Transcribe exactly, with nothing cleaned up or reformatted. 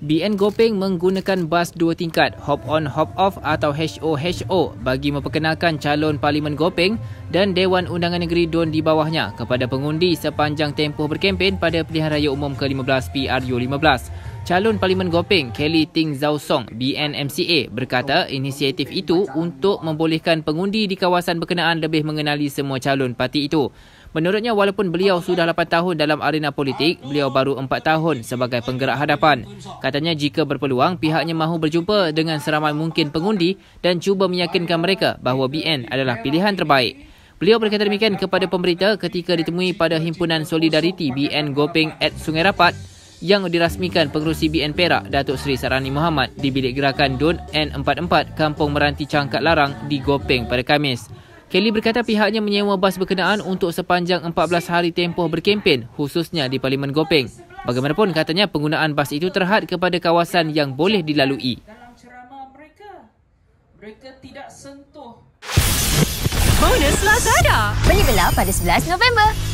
B N Gopeng menggunakan bas dua tingkat Hop On Hop Off atau H O H O bagi memperkenalkan calon Parlimen Gopeng dan Dewan Undangan Negeri D U N di bawahnya kepada pengundi sepanjang tempoh berkempen pada pilihan raya umum ke lima belas P R U lima belas. Calon Parlimen Gopeng Kelly Ting Zhaosong B N M C A berkata inisiatif itu untuk membolehkan pengundi di kawasan berkenaan lebih mengenali semua calon parti itu. Menurutnya, walaupun beliau sudah lapan tahun dalam arena politik, beliau baru empat tahun sebagai penggerak hadapan. Katanya jika berpeluang, pihaknya mahu berjumpa dengan seramai mungkin pengundi dan cuba meyakinkan mereka bahawa B N adalah pilihan terbaik. Beliau berkata demikian kepada pemberita ketika ditemui pada Himpunan Solidariti B N Gopeng at Sungai Rapat yang dirasmikan Pengerusi B N Perak Datuk Seri Sarani Muhammad di bilik gerakan D U N N empat puluh empat Kampung Meranti Cangkat Larang di Gopeng pada Khamis. Kelly berkata pihaknya menyewa bas berkenaan untuk sepanjang empat belas hari tempoh berkempen khususnya di Parlimen Gopeng. Bagaimanapun katanya penggunaan bas itu terhad kepada kawasan yang boleh dilalui. Dalam ceramah mereka, mereka tidak sentuh. Bonus Lazada. Menyebelah pada sebelas November.